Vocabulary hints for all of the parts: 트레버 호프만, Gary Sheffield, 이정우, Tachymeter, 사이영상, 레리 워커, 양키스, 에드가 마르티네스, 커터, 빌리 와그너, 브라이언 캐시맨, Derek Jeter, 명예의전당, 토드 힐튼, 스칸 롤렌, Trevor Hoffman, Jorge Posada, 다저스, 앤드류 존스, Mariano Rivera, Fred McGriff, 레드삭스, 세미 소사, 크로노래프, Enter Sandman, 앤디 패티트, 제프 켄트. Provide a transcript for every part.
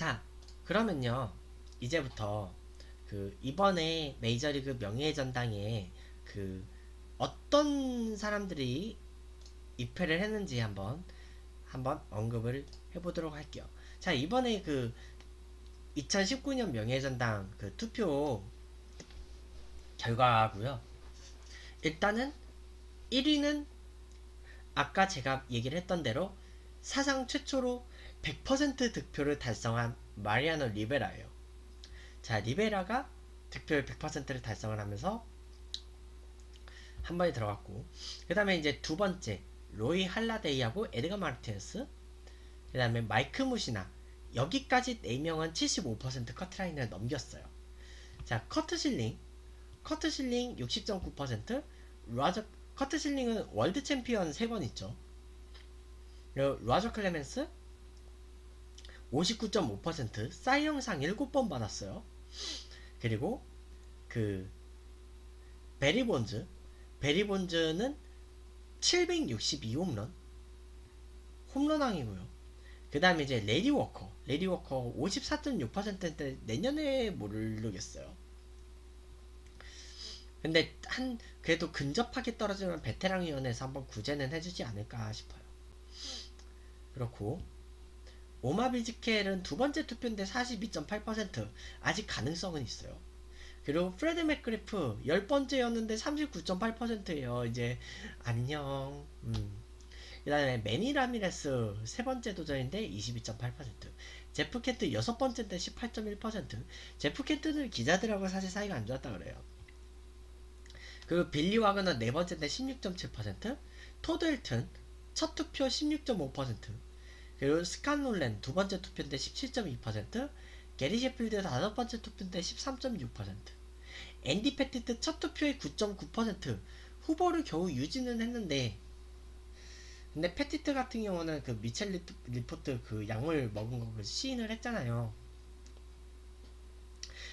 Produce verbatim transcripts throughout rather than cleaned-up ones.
자, 그러면요, 이제부터 그 이번에 메이저리그 명예의 전당에 그 어떤 사람들이 입회를 했는지 한번 한번 언급을 해보도록 할게요. 자, 이번에 그 이천십구 년 명예의 전당 그 투표 결과고요. 일단은 일 위는 아까 제가 얘기를 했던 대로 사상 최초로 백 퍼센트 득표를 달성한 마리아노 리베라예요. 자, 리베라가 득표율 백 퍼센트를 달성을 하면서 한 번에 들어갔고, 그 다음에 이제 두 번째 로이 할라데이하고 에드가 마르티네스, 그 다음에 마이크 무시나, 여기까지 네 명은 칠십오 퍼센트 커트라인을 넘겼어요. 자, 커트 실링 커트 실링 육십 점 구 퍼센트, 로저, 커트 실링은 월드 챔피언 세 번 있죠. 그리고 로저 클레멘스 오십구 점 오 퍼센트, 사이영상 일곱 번 받았어요. 그리고 그 베리 본즈, 베리 본즈는 칠백육십이 홈런, 홈런왕이고요. 그 다음에 이제 레리 워커, 레리 워커 오십사 점 육 퍼센트인데 내년에 모르겠어요. 근데 한 그래도 근접하게 떨어지면 베테랑위원회에서 한번 구제는 해주지 않을까 싶어요. 그렇고 오마비지켈은 두번째 투표인데 사십이 점 팔 퍼센트, 아직 가능성은 있어요. 그리고 프레드 맥그리프 열 번째였는데 삼십구 점 팔 퍼센트예요. 이제 안녕. 음. 그 다음에 매니 라미레스 세번째 도전인데 이십이 점 팔 퍼센트, 제프 켄트 여섯번째인데 십팔 점 일 퍼센트, 제프 켄트는 기자들하고 사실 사이가 안좋았다 그래요. 그리고 빌리 와그너 네번째인데 십육 점 칠 퍼센트, 토드 힐튼 첫 투표 십육 점 오 퍼센트, 그리고 스칸 롤렌 두번째 투표인데 십칠 점 이 퍼센트, 게리 셰필드 다섯번째 투표인데 십삼 점 육 퍼센트, 앤디 패티트 첫 투표의 구 점 구 퍼센트, 후보를 겨우 유지는 했는데, 근데 패티트 같은 경우는 그 미첼 리포, 리포트 그 약물 먹은 거 시인을 했잖아요.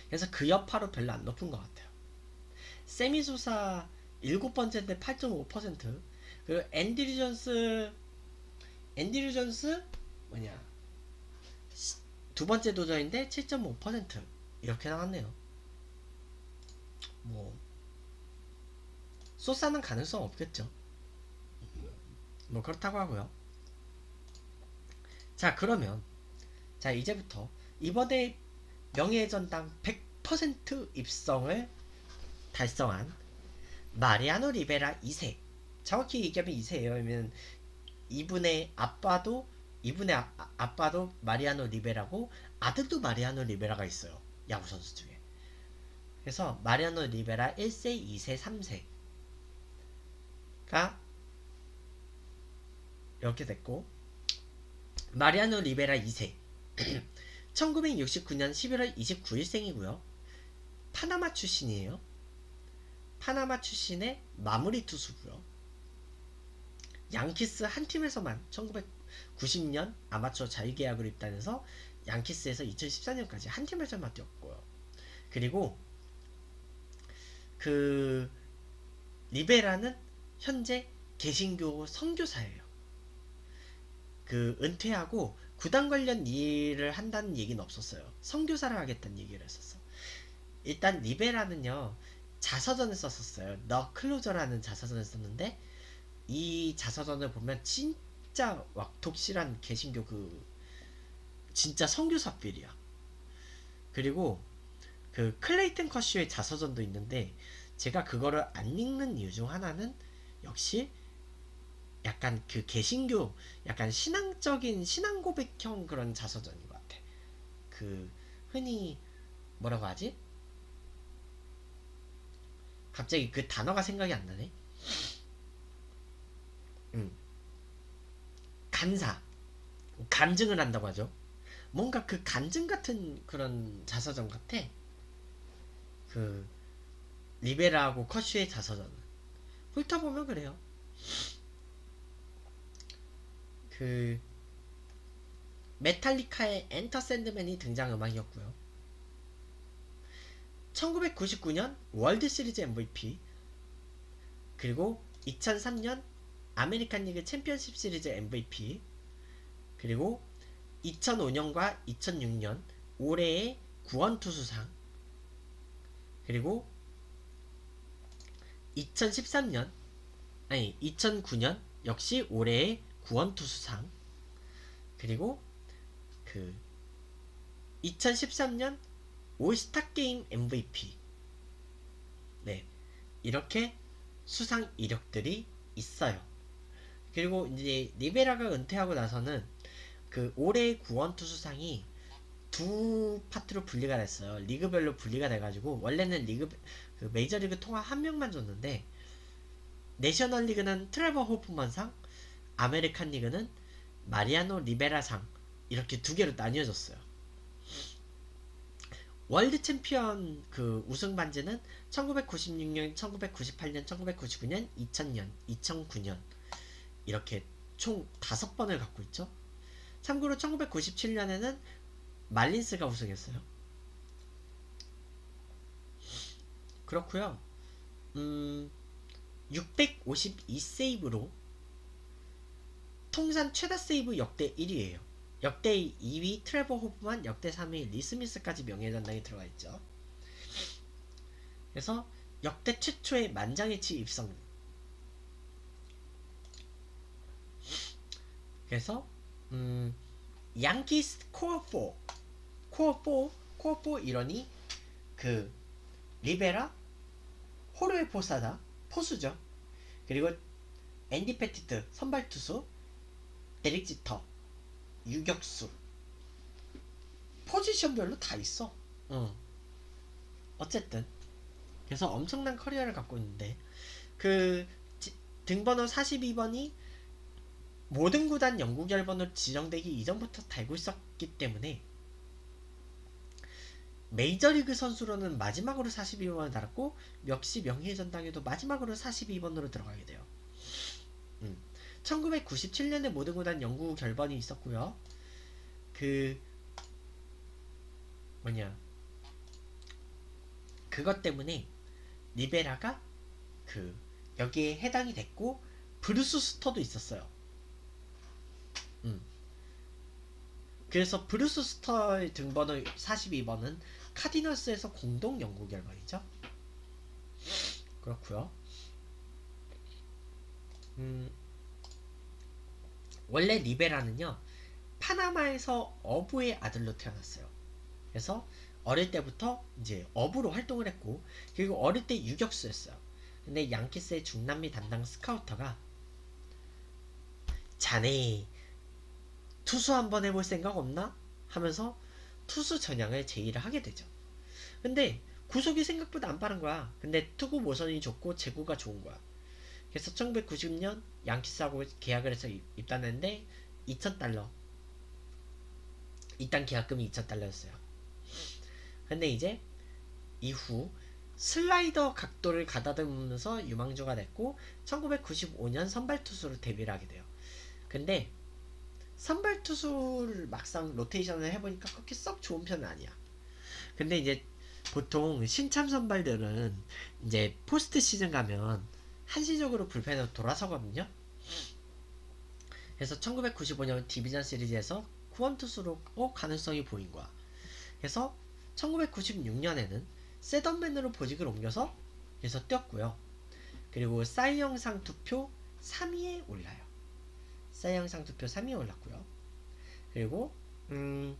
그래서 그 여파로 별로 안 높은 것 같아요. 세미 소사 일곱번째인데 팔 점 오 퍼센트, 그리고 앤드류 존스 앤드류 존스 뭐냐 두번째 도전인데 칠 점 오 퍼센트 이렇게 나왔네요. 뭐 소사는 가능성 없겠죠. 뭐 그렇다고 하고요. 자, 그러면 자 이제부터 이번에 명예의 전당 백 퍼센트 입성을 달성한 마리아노 리베라 이 세, 정확히 얘기하면 이 세예요. 왜냐면 이분의 아빠도 이분의 아, 아빠도 마리아노 리베라고 아들도 마리아노 리베라가 있어요, 야구선수 중에. 그래서 마리아노 리베라 일 세, 이 세, 삼 세가 이렇게 됐고, 마리아노 리베라 이 세 천구백육십구 년 십일월 이십구일 생이고요. 파나마 출신이에요. 파나마 출신의 마무리 투수고요. 양키스 한 팀에서만 천구백구십 년 아마추어 자유계약으로 입단해서 양키스에서 이천십사 년까지 한 팀에서만 뛰었고요. 그리고 그 리베라는 현재 개신교 선교사예요. 그 은퇴하고 구단 관련 일을 한다는 얘기는 없었어요. 선교사를 하겠다는 얘기를 했었어. 일단 리베라는요, 자서전을 썼었어요. 너 클로저라는 자서전을 썼는데, 이 자서전을 보면 진짜 왁톡실한 개신교 그 진짜 선교사 필이야. 그리고 그 클레이튼 커쇼의 자서전도 있는데, 제가 그거를 안 읽는 이유 중 하나는 역시 약간 그 개신교, 약간 신앙적인 신앙 고백형 그런 자서전인 것 같아. 그 흔히 뭐라고 하지? 갑자기 그 단어가 생각이 안 나네. 음. 간사, 간증을 한다고 하죠. 뭔가 그 간증 같은 그런 자서전 같아, 그 리베라하고 커쇼의 자서전은. 훑어보면 그래요. 그 메탈리카의 엔터 샌드맨이 등장음악이었고요. 천구백구십구 년 월드시리즈 엠브이피, 그리고 이천삼 년 아메리칸 리그 챔피언십 시리즈 엠브이피, 그리고 이천오 년과 이천육 년 올해의 구원투수상, 그리고 이천십삼 년, 아니 이천구 년 역시 올해의 구원투수상, 그리고 그 이천십삼 년 올스타게임 엠브이피. 네, 이렇게 수상 이력들이 있어요. 그리고 이제 리베라가 은퇴하고 나서는 그 올해의 구원투수상이 두 파트로 분리가 됐어요. 리그별로 분리가 돼가지고 원래는 리그 그 메이저리그 통화 한 명만 줬는데, 내셔널리그는 트레버 호프만상, 아메리칸리그는 마리아노 리베라상, 이렇게 두 개로 나뉘어졌어요. 월드 챔피언 그 우승 반지는 천구백구십육 년, 천구백구십팔 년, 천구백구십구 년, 이천 년, 이천구 년 이렇게 총 다섯 번을 갖고 있죠. 참고로 천구백구십칠 년에는 말린스가 우승했어요. 그렇구요. 음, 육백오십이 세이브로 통산 최다 세이브 역대 일 위에요. 역대 이 위 트레버 호프만, 역대 삼 위 리 스미스까지 명예전당에 들어가 있죠. 그래서 역대 최초의 만장일치 입성. 그래서 음, 양키스 코어 사, 코어 사, 코어 사 이러니 그 리베라, 호르헤 포사다 포수죠. 그리고 앤디 패티트 선발 투수, 데릭 지터 유격수, 포지션별로 다 있어. 어. 어쨌든 그래서 엄청난 커리어를 갖고 있는데, 그 지, 등번호 사십이 번이 모든 구단 영구 결번으로 지정되기 이전부터 달고 있었기 때문에 메이저리그 선수로는 마지막으로 사십이 번을 달았고, 역시 명예전당에도 마지막으로 사십이 번으로 들어가게 돼요. 음. 천구백구십칠 년에 모든 구단 영구 결번이 있었고요. 그 뭐냐, 그것 때문에 리베라가 그 여기에 해당이 됐고, 브루스 스터도 있었어요. 음. 그래서 브루스 스터의 등번호 사십이 번은 카디널스에서 공동 영구 결번이죠. 그렇구요. 음. 원래 리베라는요, 파나마에서 어부의 아들로 태어났어요. 그래서 어릴 때부터 이제 어부로 활동을 했고, 그리고 어릴 때 유격수였어요. 근데 양키스의 중남미 담당 스카우터가 자네 투수 한번 해볼 생각 없나? 하면서 투수 전향을 제의를 하게 되죠. 근데 구속이 생각보다 안 빠른 거야. 근데 투구 모션이 좋고 제구가 좋은 거야. 그래서 천구백구십 년 양키스하고 계약을 해서 입단했는데 이천 달러, 입단 계약금이 이천 달러였어요. 근데 이제 이후 슬라이더 각도를 가다듬으면서 유망주가 됐고, 천구백구십오 년 선발투수로 데뷔를 하게 돼요. 근데 선발투수를 막상 로테이션을 해보니까 그렇게 썩 좋은 편은 아니야. 근데 이제 보통 신참 선발들은 이제 포스트 시즌 가면 한시적으로 불펜으로 돌아서거든요. 그래서 천구백구십오 년 디비전 시리즈에서 구원투수로 가능성이 보인 거야. 그래서 천구백구십육 년에는 셋업맨으로 보직을 옮겨서 그래서 뛰었고요. 그리고 사이영상 투표 삼 위에 올라요. 사이영상 투표 삼 위에 올랐고요. 그리고 음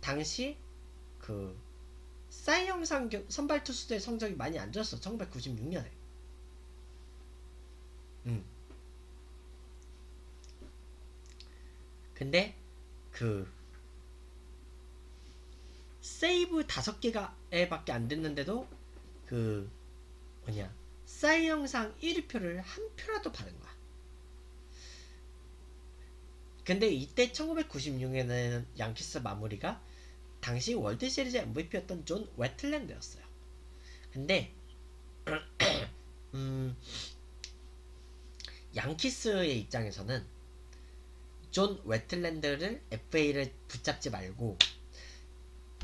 당시 그 사이영상 선발 투수들의 성적이 많이 안 좋았어. 천구백구십육 년에. 음. 근데 그 세이브 다섯 개에 밖에 안 됐는데도 그 뭐냐, 싸이 영상 일 위 표를 한 표라도 받은 거야. 근데 이때 천구백구십육 년에는 양키스 마무리가 당시 월드시리즈 엠브이피였던 존 웨틀랜드였어요. 근데 음 양키스의 입장에서는 존 웨틀랜드를 에프에이를 붙잡지 말고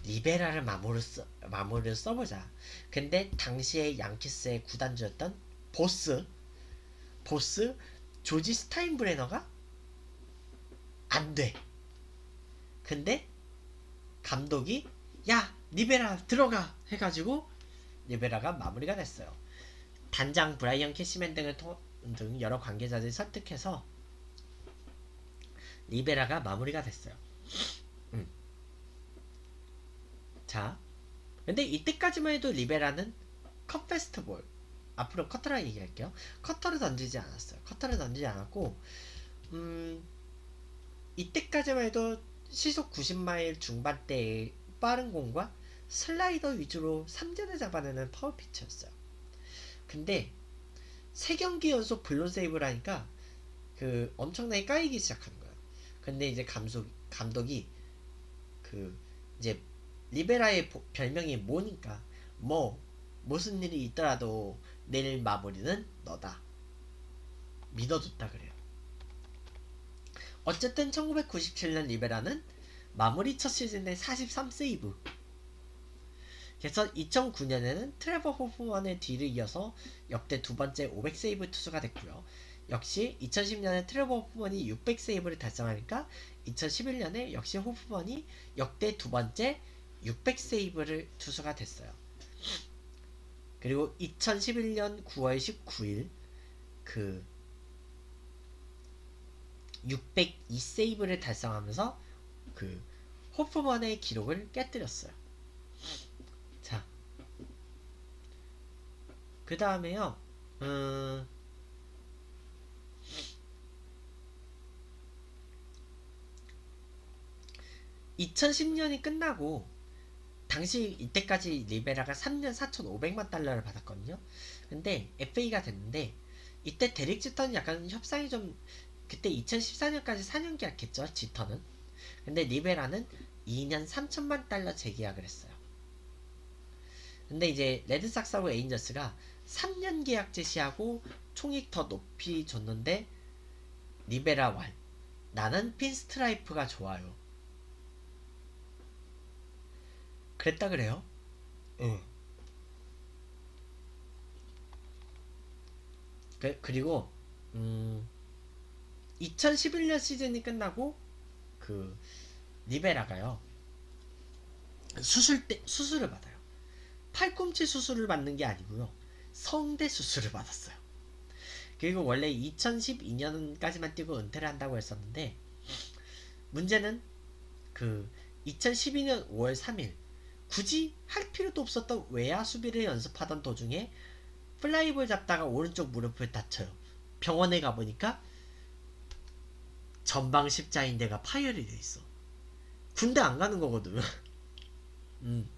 리베라를 마무리를, 써, 마무리를 써보자. 근데 당시에 양키스의 구단주였던 보스 보스 조지 스타인브레너가 안돼 근데 감독이 야 리베라 들어가 해가지고 리베라가 마무리가 됐어요. 단장 브라이언 캐시맨 등을 통, 등 여러 관계자들이 설득해서 리베라가 마무리가 됐어요. 음. 자, 근데 이때까지만 해도 리베라는 컷 페스트볼, 앞으로 커터라 얘기할게요. 커터를 던지지 않았어요. 커터를 던지지 않았고 음, 이때까지만 해도 시속 구십 마일 중반대의 빠른 공과 슬라이더 위주로 삼진을 잡아내는 파워피치였어요. 근데 세 경기 연속 블론 세이브를 하니까 그 엄청나게 까이기 시작하는 거예요. 근데 이제 감소, 감독이 그 이제 리베라의 보, 별명이 뭐니까 뭐 무슨 일이 있더라도 내일 마무리는 너다 믿어줬다 그래요. 어쨌든 천구백구십칠 년 리베라는 마무리 첫 시즌에 사십삼 세이브, 그래서 이천구 년에는 트레버 호프만의 뒤를 이어서 역대 두 번째 오백 세이브 투수가 됐고요. 역시 이천십 년에 트레버 호프만이 육백 세이브를 달성하니까 이천십일 년에 역시 호프만이 역대 두 번째 육백 세이브를 투수가 됐어요. 그리고 이천십일 년 구월 십구일 그 육백이 세이브를 달성하면서 그 호프먼의 기록을 깨뜨렸어요. 자, 그 다음에요. 음, 이천십 년이 끝나고 당시 이때까지 리베라가 삼 년 사천오백만 달러를 받았거든요. 근데 에프에이가 됐는데 이때 데릭 지터는 약간 협상이 좀, 그때 이천십사 년까지 사 년 계약했죠, 지터는. 근데 리베라는 이 년 삼천만 달러 재계약을 했어요. 근데 이제 레드삭스하고 에인저스가 삼 년 계약 제시하고 총액 더 높이 줬는데 리베라 왈 나는 핀스트라이프가 좋아요 그랬다 그래요. 응. 그, 그리고 음, 이천십일 년 시즌이 끝나고 그 리베라가요 수술 때 수술을 받아요. 팔꿈치 수술을 받는 게 아니고요, 성대 수술을 받았어요. 그리고 원래 이천십이 년까지만 뛰고 은퇴를 한다고 했었는데 문제는 그 이천십이 년 오월 삼일 굳이 할 필요도 없었던 외야 수비를 연습하던 도중에 플라이볼 잡다가 오른쪽 무릎을 다쳐요. 병원에 가보니까 전방 십자인대가 파열이 돼 있어. 군대 안 가는 거거든. 음.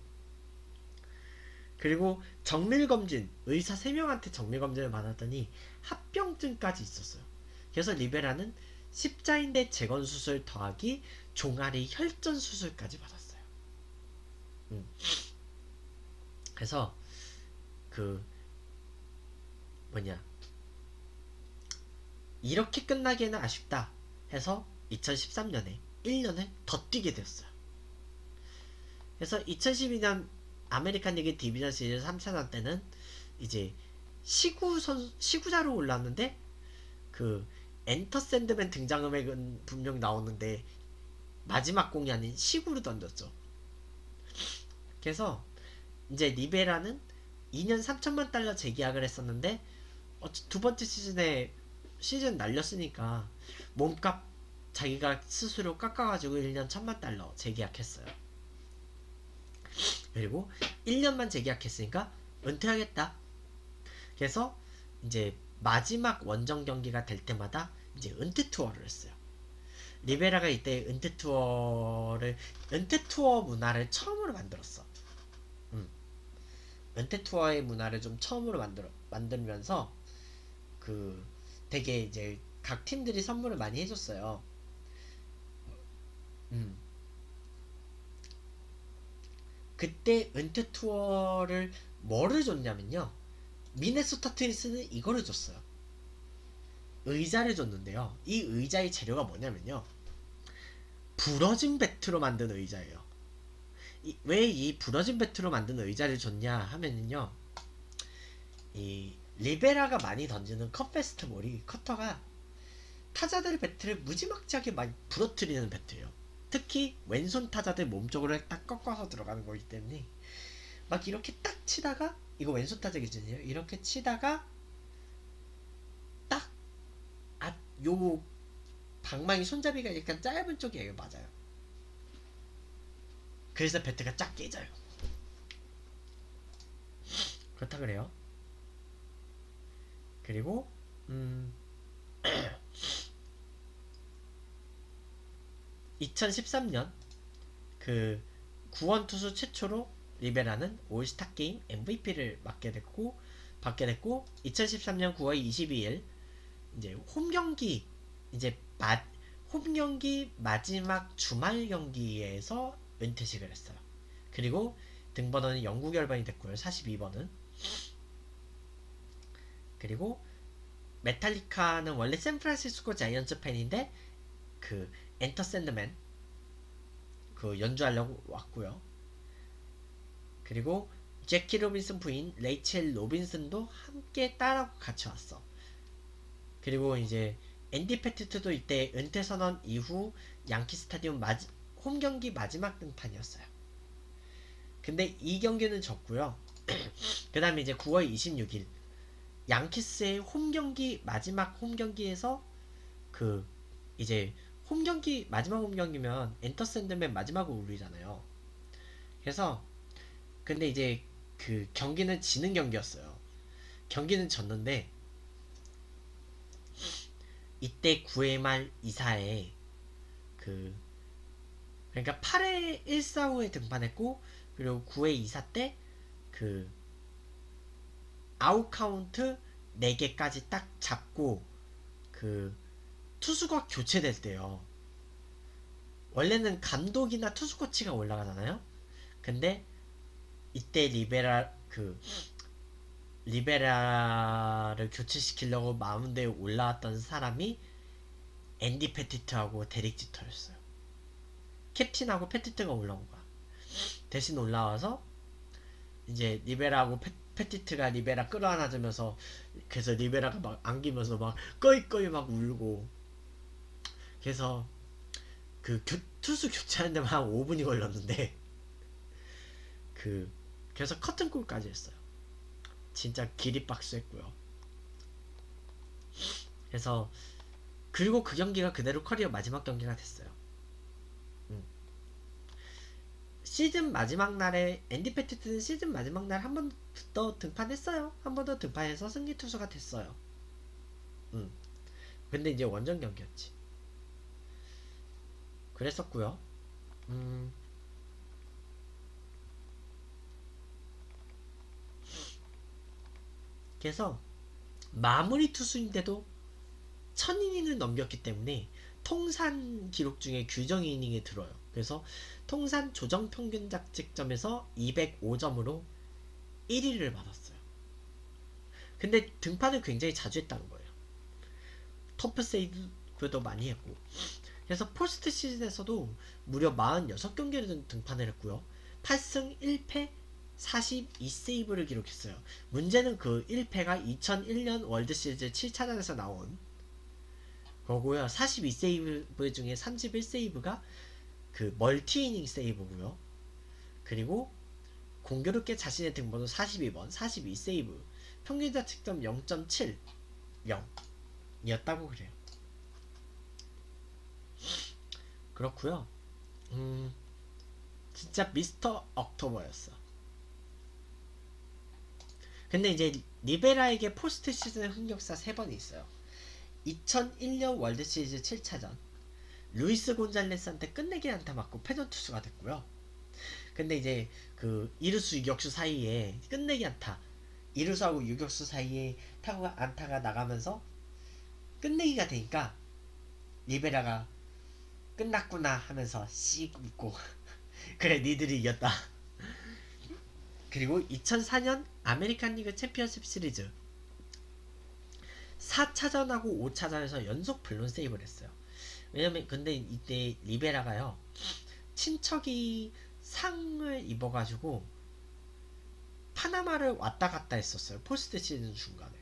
그리고 정밀검진, 의사 세 명한테 정밀검진을 받았더니 합병증까지 있었어요. 그래서 리베라는 십자인대 재건수술 더하기 종아리 혈전수술까지 받았어요. 음. 그래서 그 뭐냐 이렇게 끝나기에는 아쉽다 해서 이천십삼 년에 일 년을 더 뛰게 됐어요. 그래서 이천십이 년 아메리칸 리그 디비전 시리즈 삼 차전 때는 이제 시구 선, 시구자로 올라왔는데 그 엔터 샌드맨 등장음악은 분명 나오는데 마지막 공이 아닌 시구로 던졌죠. 그래서 이제 리베라는 이 년 삼천만 달러 재계약을 했었는데 두 번째 시즌에 시즌 날렸으니까 몸값 자기가 스스로 깎아가지고 일 년 천만 달러 재계약했어요. 그리고 일 년만 재계약했으니까 은퇴하겠다. 그래서 이제 마지막 원정 경기가 될 때마다 이제 은퇴 투어를 했어요. 리베라가 이때 은퇴 투어를 은퇴 투어 문화를 처음으로 만들었어. 음. 은퇴 투어의 문화를 좀 처음으로 만들어 만들면서 그 되게 이제 각 팀들이 선물을 많이 해줬어요. 음. 그때 은퇴 투어를 뭐를 줬냐면요, 미네소타 트윈스는 이거를 줬어요. 의자를 줬는데요, 이 의자의 재료가 뭐냐면요, 부러진 배트로 만든 의자예요. 왜 이 부러진 배트로 만든 의자를 줬냐 하면은요, 이 리베라가 많이 던지는 컷 페스트볼이 커터가 타자들의 배트를 무지막지하게 많이 부러뜨리는 배트예요. 특히 왼손 타자들 몸쪽으로 딱 꺾어서 들어가는 거기 때문에 막 이렇게 딱 치다가, 이거 왼손 타자 기준이에요. 이렇게 치다가 딱 앞 요 방망이 손잡이가 약간 짧은 쪽이에요. 맞아요. 그래서 배트가 쫙 깨져요. 그렇다 그래요. 그리고 음 이천십삼 년 그 구원 투수 최초로 리베라는 올스타 게임 엠브이피를 맡게 됐고 받게 됐고 이천십삼 년 구월 이십이일 이제 홈 경기 이제 마, 홈 경기 마지막 주말 경기에서 은퇴식을 했어요. 그리고 등번호는 영구 결번이 됐고요. 사십이 번은. 그리고 메탈리카는 원래 샌프란시스코 자이언츠 팬인데 그 엔터 샌드맨 그 연주하려고 왔고요. 그리고 재키 로빈슨 부인 레이첼 로빈슨도 함께 딸하고 같이 왔어. 그리고 이제 앤디 패티트도 이때 은퇴 선언 이후 양키 스타디움 마지, 홈 경기 마지막 등판이었어요. 근데 이 경기는 졌고요. 그 다음에 이제 구월 이십육일 양키스의 홈 경기 마지막 홈 경기에서 그 이제 홈 경기 마지막 홈 경기면 엔터 샌드맨 마지막으로 울리잖아요. 그래서 근데 이제 그 경기는 지는 경기였어요. 경기는 졌는데 이때 구회 말 이 사에 그 그러니까 팔회 일 사 후에 등판했고 그리고 구회 이 사 때 그 아웃 카운트 네 개까지 딱 잡고 그 투수가 교체될 때요. 원래는 감독이나 투수 코치가 올라가잖아요. 근데 이때 리베라 그 리베라를 교체시키려고 마운드에 올라왔던 사람이 앤디 패티트하고 데릭 지터였어요. 캡틴하고 패티트가 올라온 거야. 대신 올라와서 이제 리베라하고 패, 패티트가 리베라 끌어안아주면서 그래서 리베라가 막 안기면서 막 꺼이꺼이 막 울고 그래서 그 교, 투수 교체하는 데만 한 오 분이 걸렸는데 그 그래서 커튼콜까지 했어요. 진짜 기립박수 했고요. 그래서 그리고 그 경기가 그대로 커리어 마지막 경기가 됐어요. 음. 시즌 마지막 날에 앤디 패티트는 시즌 마지막 날 한 번 더 등판했어요. 한 번 더 등판해서 승리 투수가 됐어요. 음. 근데 이제 원정 경기였지. 그랬었고요. 음. 그래서 마무리 투수인데도 천 이닝을 넘겼기 때문에 통산 기록 중에 규정 이닝에 들어요. 그래서 통산 조정 평균 자책점에서 이백오 점으로 일 위를 받았어요. 근데 등판을 굉장히 자주 했다는 거예요. 터프 세이브도 많이 했고 그래서 포스트 시즌에서도 무려 사십육 경기를 등판을 했고요. 팔승 일패 사십이 세이브를 기록했어요. 문제는 그 일 패가 이천일 년 월드시리즈 칠 차전에서 나온 거고요. 사십이 세이브 중에 삼십일 세이브가 그 멀티이닝 세이브고요. 그리고 공교롭게 자신의 등번호 사십이 번 사십이 세이브 평균자책점 영 점 칠영 이었다고 그래요. 그렇구요. 음, 진짜 미스터 옥토버였어. 근데 이제 리베라에게 포스트 시즌의 흑역사 세 번이 있어요. 이천일 년 월드시리즈 칠 차전 루이스 곤잘레스한테 끝내기 안타 맞고 패전 투수가 됐고요. 근데 이제 그 이루수 유격수 사이에 끝내기 안타 이루수하고 유격수 사이에 타구가 안타가 나가면서 끝내기가 되니까 리베라가 끝났구나 하면서 씩 웃고 그래 니들이 이겼다. 그리고 이천사 년 아메리칸 리그 챔피언십 시리즈 사 차전하고 오 차전에서 연속 블론 세이브를 했어요. 왜냐면 근데 이때 리베라가요 친척이 상을 입어가지고 파나마를 왔다갔다 했었어요. 포스트 시즌 중간에.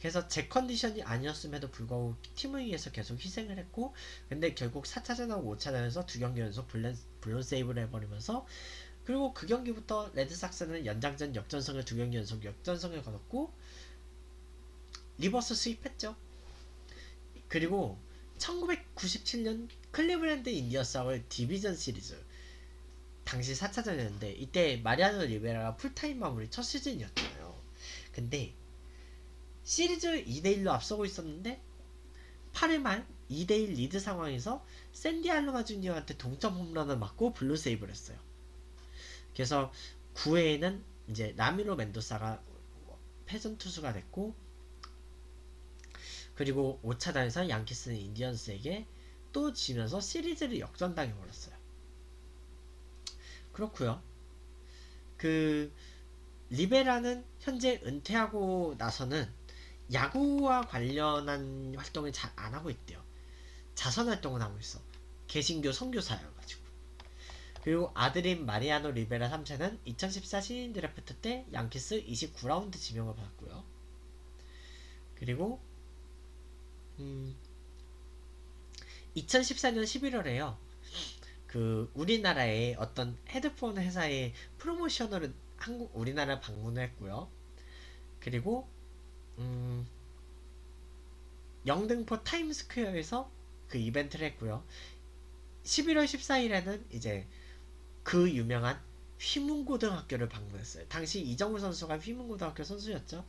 그래서 제 컨디션이 아니었음에도 불구하고 팀을 위해서 계속 희생을 했고, 근데 결국 사 차전하고 오 차전에서 두 경기 연속 블루 세이브를 해버리면서, 그리고 그 경기부터 레드삭스는 연장전 역전승을 두 경기 연속 역전승을 거뒀고 리버스 수입했죠. 그리고 천구백구십칠 년 클리블랜드 인디언스와의 디비전 시리즈, 당시 사 차전이었는데 이때 마리아노 리베라가 풀타임 마무리 첫 시즌이었잖아요. 근데 시리즈 이 대 일로 앞서고 있었는데 팔 회 말 이 대 일 리드 상황에서 샌디 알로마 주니어한테 동점 홈런을 맞고 블루 세이브를 했어요. 그래서 구 회에는 이제 라미로 멘도사가 패전 투수가 됐고, 그리고 오 차전에서 양키스는 인디언스에게 또 지면서 시리즈를 역전당해버렸어요. 그렇구요. 그 리베라는 현재 은퇴하고 나서는 야구와 관련한 활동을 잘 안하고 있대요. 자선활동을 하고 있어. 개신교 선교사여가지고. 그리고 아들인 마리아노 리베라 삼 세는 이천십사 신인 드래프트 때 양키스 이십구 라운드 지명을 받았고요. 그리고 음, 이천십사 년 십일월에요 그 우리나라의 어떤 헤드폰 회사의 프로모셔널을 한국 우리나라 방문을 했고요. 그리고 음, 영등포 타임스퀘어에서 그 이벤트를 했고요. 십일월 십사일에는 이제 그 유명한 휘문고등학교를 방문했어요. 당시 이정우 선수가 휘문고등학교 선수였죠.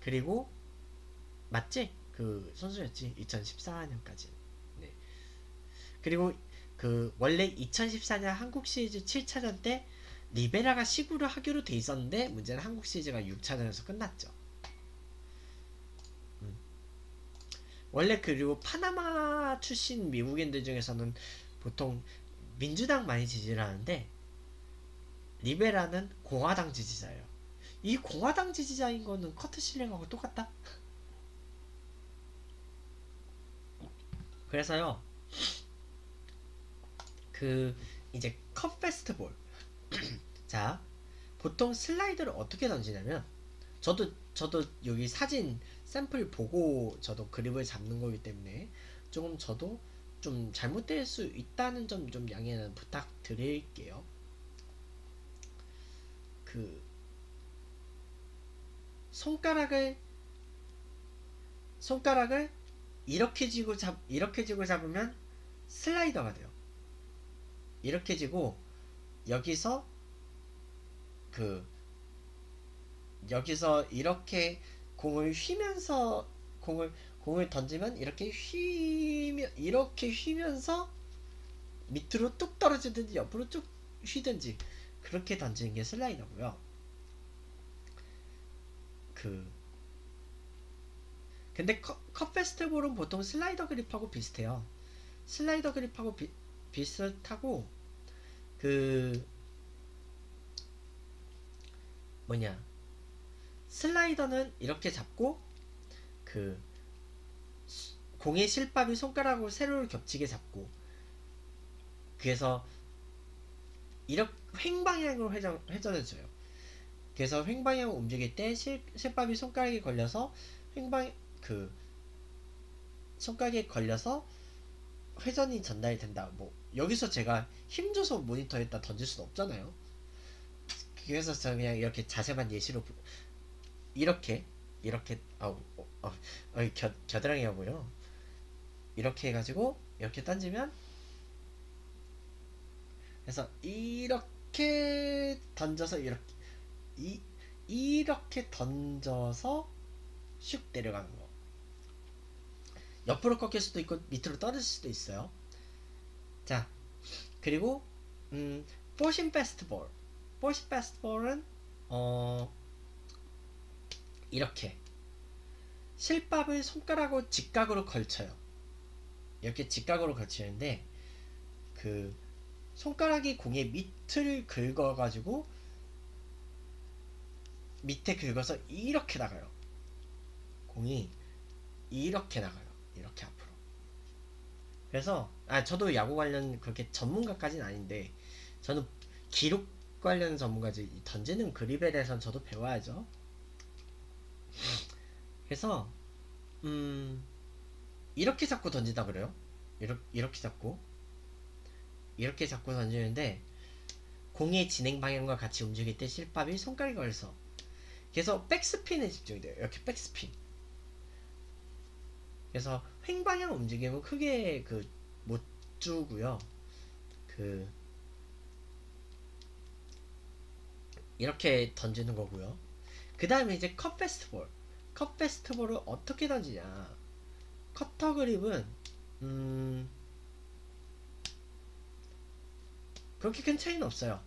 그리고 맞지? 그 선수였지. 이천십사 년까지. 네. 그리고 그 원래 이천십사 년 한국 시리즈 칠 차전 때 리베라가 시구를 하기로 돼 있었는데 문제는 한국 시리즈가 육 차전에서 끝났죠. 음. 원래 그리고 파나마 출신 미국인들 중에서는 보통 민주당 많이 지지를 하는데 리베라는 공화당 지지자예요. 이 공화당 지지자인 거는 커트 실링하고 똑같다. 그래서요, 그 이제 컵 페스트볼 자, 보통 슬라이더를 어떻게 던지냐면, 저도 저도 여기 사진 샘플 보고 저도 그립을 잡는 거기 때문에 조금 저도 좀 잘못될 수 있다는 점 좀 양해는 부탁드릴게요. 그 손가락을 손가락을 이렇게 쥐고 잡 이렇게 쥐고 잡으면 슬라이더가 돼요. 이렇게 쥐고 여기서 그 여기서 이렇게 공을 휘면서 공을 공을 던지면 이렇게 휘면 이렇게 휘면서 밑으로 뚝 떨어지든지 옆으로 쭉 휘든지 그렇게 던지는 게 슬라이더고요. 그 근데 컵 페스트볼은 보통 슬라이더 그립하고 비슷해요. 슬라이더 그립하고 비, 비슷하고 그 뭐냐 슬라이더는 이렇게 잡고 그 공의 실밥이 손가락으로 세로를 겹치게 잡고, 그래서 이렇게 횡방향으로 회전, 회전해줘요. 그래서 횡방향으로 움직일 때 실, 실밥이 손가락에 걸려서 횡방 그 손가락에 걸려서 회전이 전달이 된다. 뭐 여기서 제가 힘줘서 모니터에다 던질 수는 없잖아요. 그래서 저는 그냥 이렇게 자세만 예시로 이렇게 이렇게 아우 어, 어, 어, 겨, 겨드랑이가 보여. 이렇게 해가지고 이렇게 던지면, 그래서 이렇게 던져서 이렇게 이 이렇게 던져서 슉 내려가는 거. 옆으로 꺾일 수도 있고 밑으로 떨어질 수도 있어요. 자, 그리고 음, 포신 페스트볼. 포신 페스트볼은 어 이렇게 실밥을 손가락으로 직각으로 걸쳐요. 이렇게 직각으로 걸치는데 그 손가락이 공의 밑을 긁어가지고 밑에 긁어서 이렇게 나가요. 공이 이렇게 나가요. 이렇게 앞으로. 그래서 아 저도 야구 관련 그렇게 전문가까지는 아닌데, 저는 기록 관련 전문가지 던지는 그립에 대해서는 저도 배워야죠. 그래서 음 이렇게 잡고 던지다 그래요. 이렇게, 이렇게 잡고 이렇게 잡고 던지는데 공의 진행 방향과 같이 움직일 때 실밥이 손가락에 걸려서 그래서 백스핀에 집중이 돼요. 이렇게 백스핀. 그래서 횡방향 움직임은 크게 그 못 주고요. 그 이렇게 던지는 거고요. 그 다음에 이제 컷 페스트볼. 컷 페스트볼을 어떻게 던지냐. 커터 그립은 음 그렇게 큰 차이는 없어요.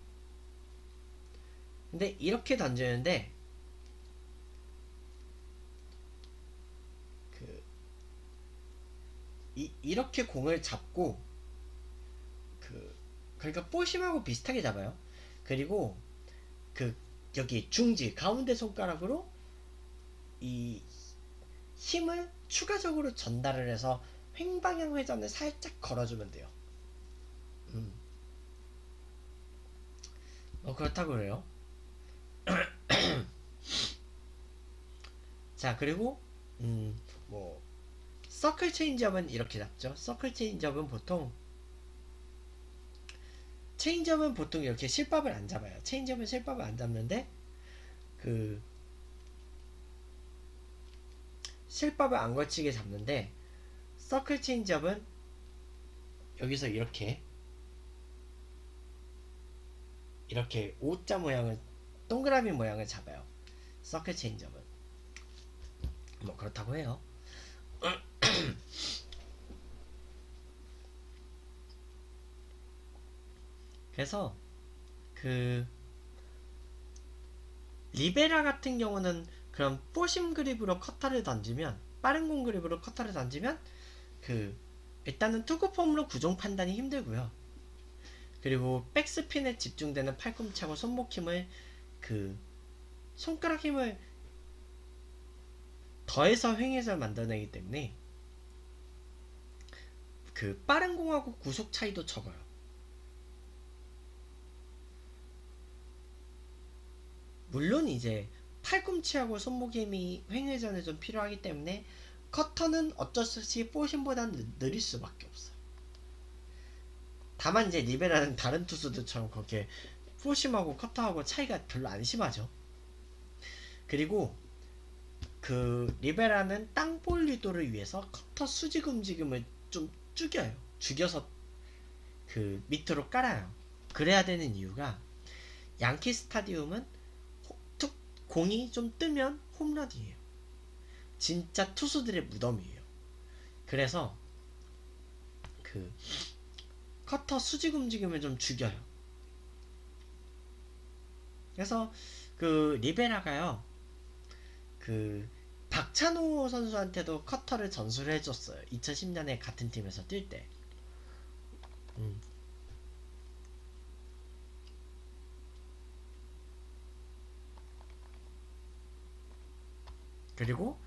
근데 이렇게 던지는데 그 이, 이렇게 공을 잡고 그 그러니까 볼심하고 비슷하게 잡아요. 그리고 그 여기 중지 가운데 손가락으로 이 힘을 추가적으로 전달을 해서 횡방향 회전을 살짝 걸어주면 돼요. 음. 어 그렇다고 그래요. 자 그리고 음 뭐 서클 체인지업은 이렇게 잡죠. 서클 체인지업은 보통 체인지업은 보통 이렇게 실밥을 안 잡아요. 체인지업은 실밥을 안 잡는데 그 실밥을 안 걸치게 잡는데 서클 체인지업은 여기서 이렇게 이렇게 O자 모양을 동그라미 모양을 잡아요. 서클 체인지업은 뭐 그렇다고 해요. 그래서 그 리베라 같은 경우는 그럼 포심 그립으로 커터를 던지면 빠른 공 그립으로 커터를 던지면 그 일단은 투구 폼으로 구종 판단이 힘들고요. 그리고 백스핀에 집중되는 팔꿈치하고 손목 힘을 그 손가락 힘을 더해서 횡해서 만들어내기 때문에 그 빠른 공하고 구속 차이도 적어요. 물론 이제 팔꿈치하고 손목 힘이 횡회전에 좀 필요하기 때문에 커터는 어쩔 수 없이 볼심보다는 느릴 수밖에 없어요. 다만 이제 리베라는 다른 투수들처럼 그렇게 포심하고 커터하고 차이가 별로 안 심하죠. 그리고 그 리베라는 땅볼 유도를 위해서 커터 수직 움직임을 좀 죽여요. 죽여서 그 밑으로 깔아요. 그래야 되는 이유가 양키 스타디움은 호, 툭 공이 좀 뜨면 홈런이에요. 진짜 투수들의 무덤이에요. 그래서 그 커터 수직 움직임을 좀 죽여요. 그래서 그 리베라가요 그 박찬호 선수한테도 커터를 전수를 해줬어요. 이천십 년에 같은 팀에서 뛸 때. 음. 그리고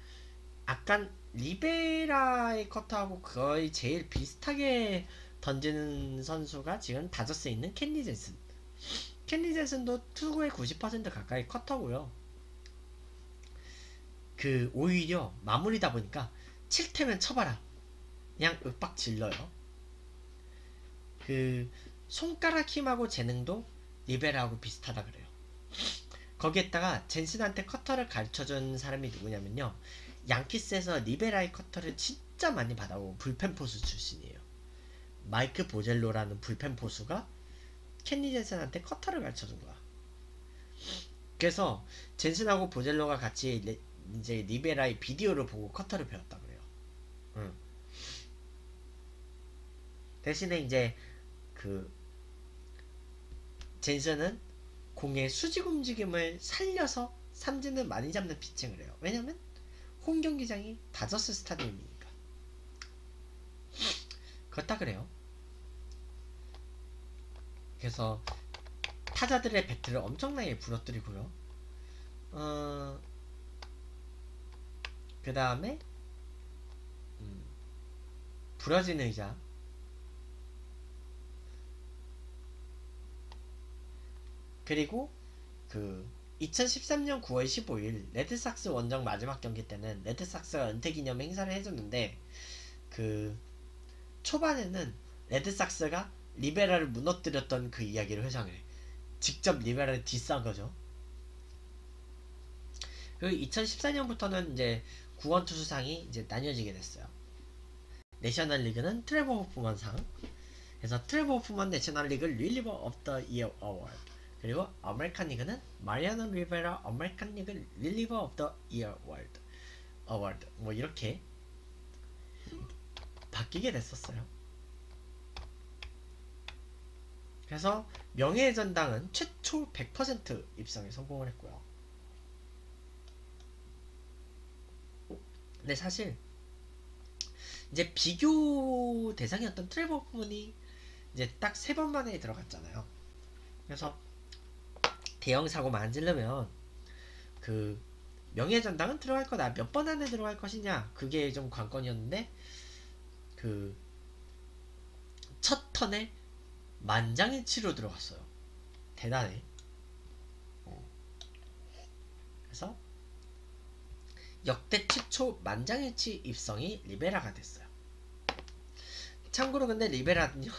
약간 리베라의 커터하고 거의 제일 비슷하게 던지는 선수가 지금 다저스에 있는 켄리 젠슨. 켄리 젠슨도 투구의 구십 퍼센트 가까이 커터고요. 그 오히려 마무리다 보니까 칠 태면 쳐봐라 그냥 윽박 질러요. 그 손가락 힘하고 재능도 리베라하고 비슷하다 그래요. 거기에다가 젠슨한테 커터를 가르쳐준 사람이 누구냐면요, 양키스에서 리베라의 커터를 진짜 많이 받아온 불펜 포수 출신이에요. 마이크 보젤로라는 불펜 포수가 켄리 젠슨한테 커터를 가르쳐준 거야. 그래서 젠슨하고 보젤로가 같이 레, 이제 리베라의 비디오를 보고 커터를 배웠다 그래요. 응. 대신에 이제 그 젠슨은 공의 수직 움직임을 살려서 삼진을 많이 잡는 피칭을 해요. 왜냐면 홈 경기장이 다저스 스타디움이에요. 그렇다 그래요. 그래서 타자들의 배틀을 엄청나게 부러뜨리고요. 어... 그 다음에 음... 부러진 의자. 그리고 그 이천십삼년 구월 십오일 레드삭스 원정 마지막 경기 때는 레드삭스가 은퇴기념 행사를 해줬는데, 그 초반에는 레드삭스가 리베라를 무너뜨렸던 그 이야기를 회상해. 직접 리베라를 디스한 거죠. 그리고 이천십사년부터는 이제 구원 투수상이 이제 나뉘어지게 됐어요. 내셔널 리그는 트레버 호프먼 상, 그래서 트레버 호프먼 내셔널 리그 릴리버 오브 더 이어 어워드, 그리고 아메리칸 리그는 마리아노 리베라 아메리칸 리그 릴리버 오브 더 이어 어워드, 어워드 뭐 이렇게 바뀌게 됐었어요. 그래서 명예의 전당은 최초 백 퍼센트 입성에 성공을 했고요. 근데 사실 이제 비교 대상이었던 트레버 호프먼이 이제 딱 세 번 만에 들어갔잖아요. 그래서 대형 사고만 안 지르면 그 명예의 전당은 들어갈 거다, 몇 번 안에 들어갈 것이냐, 그게 좀 관건이었는데, 그 첫 턴에 만장일치로 들어갔어요. 대단해. 그래서 역대 최초 만장일치 입성이 리베라가 됐어요. 참고로 근데 리베라는요,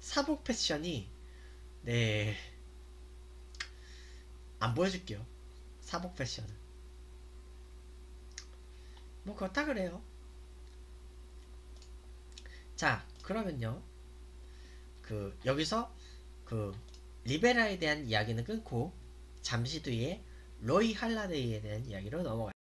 사복 패션이, 네, 안 보여줄게요. 사복 패션은 뭐 그렇다 그래요. 자, 그러면요, 그 여기서 그 리베라에 대한 이야기는 끊고 잠시 뒤에 로이 할라데이에 대한 이야기로 넘어가요.